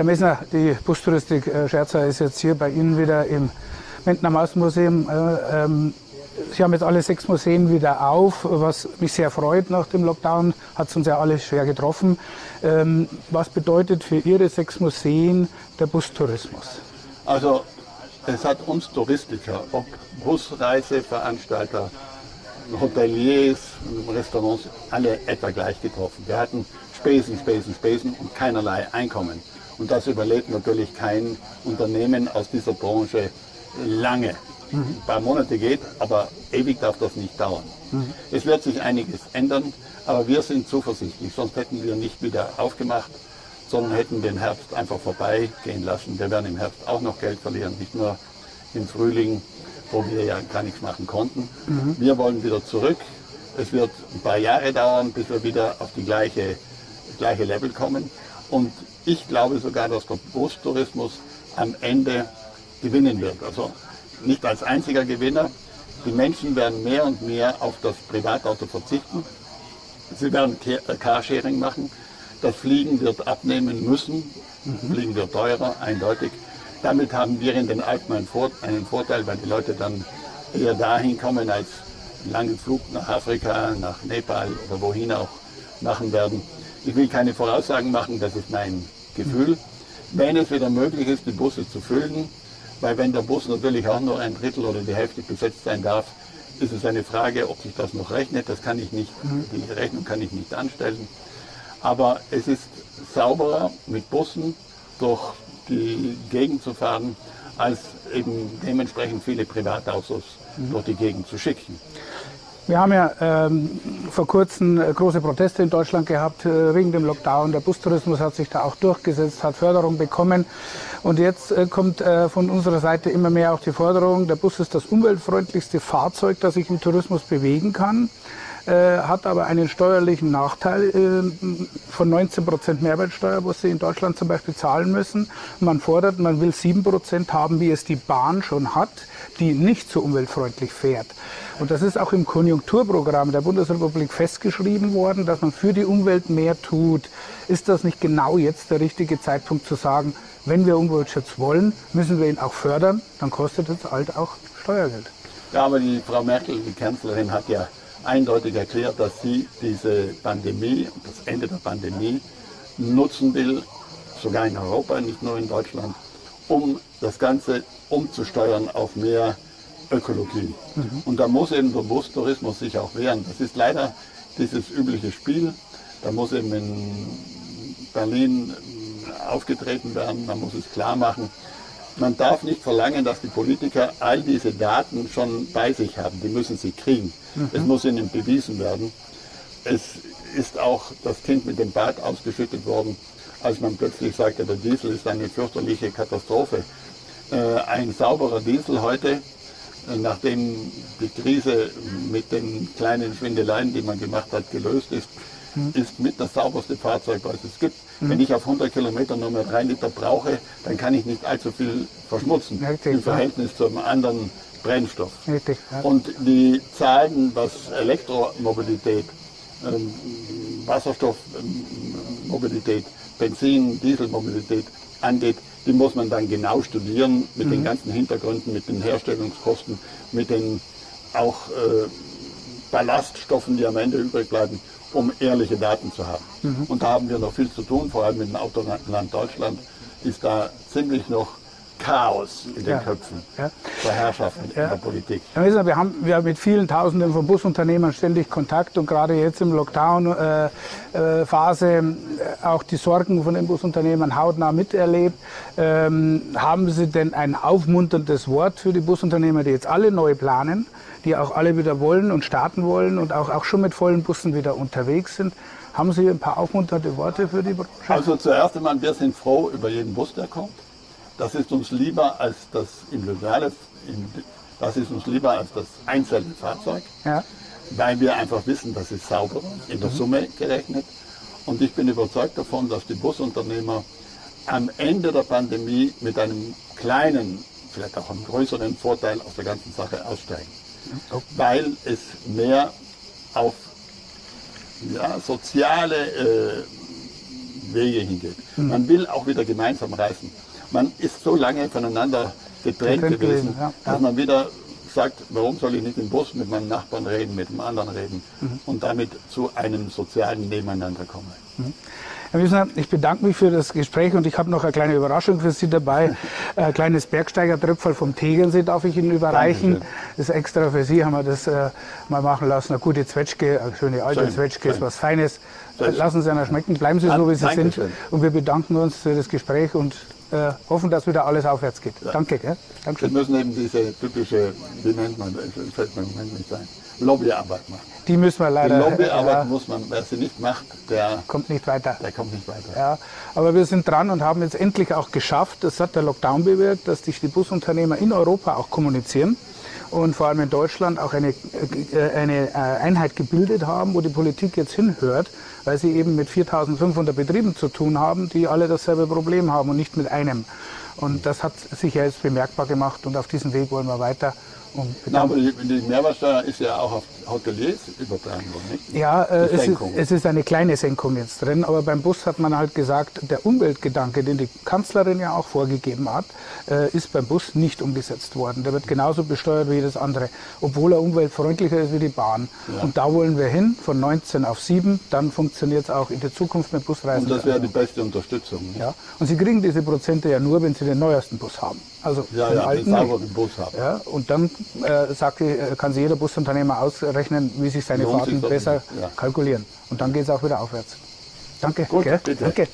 Herr Messner, die Bustouristik Scherzer ist jetzt hier bei Ihnen wieder im Messner Mountain Museum. Sie haben jetzt alle 6 Museen wieder auf, was mich sehr freut nach dem Lockdown, hat es uns ja alle schwer getroffen. Was bedeutet für Ihre 6 Museen der Bustourismus? Also es hat uns Touristiker, ob Busreiseveranstalter, Hoteliers, Restaurants, alle etwa gleich getroffen. Wir hatten Spesen, Spesen, Spesen und keinerlei Einkommen. Und das überlebt natürlich kein Unternehmen aus dieser Branche lange. Ein paar Monate geht, aber ewig darf das nicht dauern. Es wird sich einiges ändern, aber wir sind zuversichtlich, sonst hätten wir nicht wieder aufgemacht, sondern hätten den Herbst einfach vorbeigehen lassen. Wir werden im Herbst auch noch Geld verlieren, nicht nur im Frühling, wo wir ja gar nichts machen konnten. Wir wollen wieder zurück. Es wird ein paar Jahre dauern, bis wir wieder auf die gleiche Level kommen. Und ich glaube sogar, dass der Bustourismus am Ende gewinnen wird. Also nicht als einziger Gewinner. Die Menschen werden mehr und mehr auf das Privatauto verzichten. Sie werden Carsharing machen. Das Fliegen wird abnehmen müssen. Fliegen wird teurer, eindeutig. Damit haben wir in den Alpen einen Vorteil, weil die Leute dann eher dahin kommen, als einen langen Flug nach Afrika, nach Nepal oder wohin auch machen werden. Ich will keine Voraussagen machen, das ist mein Gefühl. Wenn es wieder möglich ist, die Busse zu füllen, weil wenn der Bus natürlich auch nur ein Drittel oder die Hälfte besetzt sein darf, ist es eine Frage, ob sich das noch rechnet. Das kann ich nicht, die Rechnung kann ich nicht anstellen. Aber es ist sauberer, mit Bussen durch die Gegend zu fahren, als eben dementsprechend viele Privatautos durch die Gegend zu schicken. Wir haben ja vor kurzem große Proteste in Deutschland gehabt wegen dem Lockdown. Der Bustourismus hat sich da auch durchgesetzt, hat Förderung bekommen. Und jetzt kommt von unserer Seite immer mehr auch die Forderung, der Bus ist das umweltfreundlichste Fahrzeug, das sich im Tourismus bewegen kann, hat aber einen steuerlichen Nachteil von 19% Mehrwertsteuer, was sie in Deutschland zum Beispiel zahlen müssen. Man fordert, man will 7% haben, wie es die Bahn schon hat, die nicht so umweltfreundlich fährt. Und das ist auch im Konjunkturprogramm der Bundesrepublik festgeschrieben worden, dass man für die Umwelt mehr tut. Ist das nicht genau jetzt der richtige Zeitpunkt zu sagen, wenn wir Umweltschutz wollen, müssen wir ihn auch fördern, dann kostet es halt auch Steuergeld. Ja, aber die Frau Merkel, die Kanzlerin, hat ja eindeutig erklärt, dass sie diese Pandemie, das Ende der Pandemie, nutzen will, sogar in Europa, nicht nur in Deutschland, um das Ganze umzusteuern auf mehr Ökologie. Und da muss eben der Bustourismus sich auch wehren. Das ist leider dieses übliche Spiel. Da muss eben in Berlin aufgetreten werden, man muss es klar machen. Man darf nicht verlangen, dass die Politiker all diese Daten schon bei sich haben. Die müssen sie kriegen. Es muss ihnen bewiesen werden. Es ist auch das Kind mit dem Bad ausgeschüttet worden, als man plötzlich sagte, der Diesel ist eine fürchterliche Katastrophe. Ein sauberer Diesel heute, nachdem die Krise mit den kleinen Schwindeleien, die man gemacht hat, gelöst ist, ist mit das sauberste Fahrzeug, was es gibt. Wenn ich auf 100 Kilometer nur mehr 3 Liter brauche, dann kann ich nicht allzu viel verschmutzen, richtig, im Verhältnis zum anderen Brennstoff. Richtig, ja. Und die Zahlen, was Elektromobilität, Wasserstoffmobilität, Benzin, Dieselmobilität angeht, die muss man dann genau studieren mit den ganzen Hintergründen, mit den Herstellungskosten, mit den auch Ballaststoffen, die am Ende übrig bleiben, um ehrliche Daten zu haben. Und da haben wir noch viel zu tun, vor allem mit dem Autoland Deutschland ist da ziemlich noch Chaos in den Köpfen der Herrschaft und der Politik. Herr Messner, wir haben mit vielen Tausenden von Busunternehmern ständig Kontakt und gerade jetzt im Lockdown-Phase auch die Sorgen von den Busunternehmern hautnah miterlebt. Haben Sie denn ein aufmunterndes Wort für die Busunternehmer, die jetzt alle neu planen, die auch alle wieder wollen und starten wollen und auch schon mit vollen Bussen wieder unterwegs sind? Haben Sie ein paar aufmunternde Worte für die Branche? Also zuerst einmal, wir sind froh über jeden Bus, der kommt. Das ist uns lieber als das einzelne Fahrzeug, weil wir einfach wissen, das ist sauber, in der Summe gerechnet. Und ich bin überzeugt davon, dass die Busunternehmer am Ende der Pandemie mit einem kleinen, vielleicht auch einem größeren Vorteil aus der ganzen Sache aussteigen. Weil es mehr auf soziale Wege hingeht. Man will auch wieder gemeinsam reisen. Man ist so lange voneinander getrennt gewesen, dass man wieder sagt, warum soll ich nicht im Bus mit meinem Nachbarn reden, mit dem anderen reden und damit zu einem sozialen Nebeneinander kommen. Herr Messner, ich bedanke mich für das Gespräch und ich habe noch eine kleine Überraschung für Sie dabei. Ein kleines Bergsteiger-Tröpfel vom Tegernsee darf ich Ihnen überreichen. Dankeschön. Das ist extra für Sie, haben wir das mal machen lassen. Eine gute Zwetschge, eine schöne alte Zwetschge, ist was Feines. Lassen Sie einer schmecken, bleiben Sie so, wie Sie sind. Und wir bedanken uns für das Gespräch und hoffen, dass wieder alles aufwärts geht. Ja. Danke. Gell? Dankeschön. Wir müssen eben diese typische, wie nennt man das, fällt mir im Moment nicht ein, Lobbyarbeit machen. Die müssen wir leider. Die Lobbyarbeit muss man, wer sie nicht macht, der kommt nicht weiter. Der kommt nicht weiter. Ja, aber wir sind dran und haben jetzt endlich auch geschafft, das hat der Lockdown bewirkt, dass sich die Busunternehmer in Europa auch kommunizieren und vor allem in Deutschland auch eine Einheit gebildet haben, wo die Politik jetzt hinhört, weil sie eben mit 4.500 Betrieben zu tun haben, die alle dasselbe Problem haben und nicht mit einem. Und das hat sich ja jetzt bemerkbar gemacht und auf diesem Weg wollen wir weiter. Na, aber die Mehrwertsteuer ist ja auch auf Hoteliers übertragen worden, nicht? Ja, es ist eine kleine Senkung jetzt drin, aber beim Bus hat man halt gesagt, der Umweltgedanke, den die Kanzlerin ja auch vorgegeben hat, ist beim Bus nicht umgesetzt worden. Der wird genauso besteuert wie jedes andere, obwohl er umweltfreundlicher ist wie die Bahn. Ja. Und da wollen wir hin, von 19 auf 7, dann funktioniert es auch in der Zukunft mit Busreisen. Und das wäre die beste Unterstützung. Nicht? Ja, und Sie kriegen diese Prozente ja nur, wenn Sie den neuesten Bus haben. Also ja, ja, alten den Bus haben. Ja, und dann kann sich jeder Busunternehmer ausrechnen, wie sich seine Fahrten besser kalkulieren. Und dann geht es auch wieder aufwärts. Danke. Gut, bitte. Danke.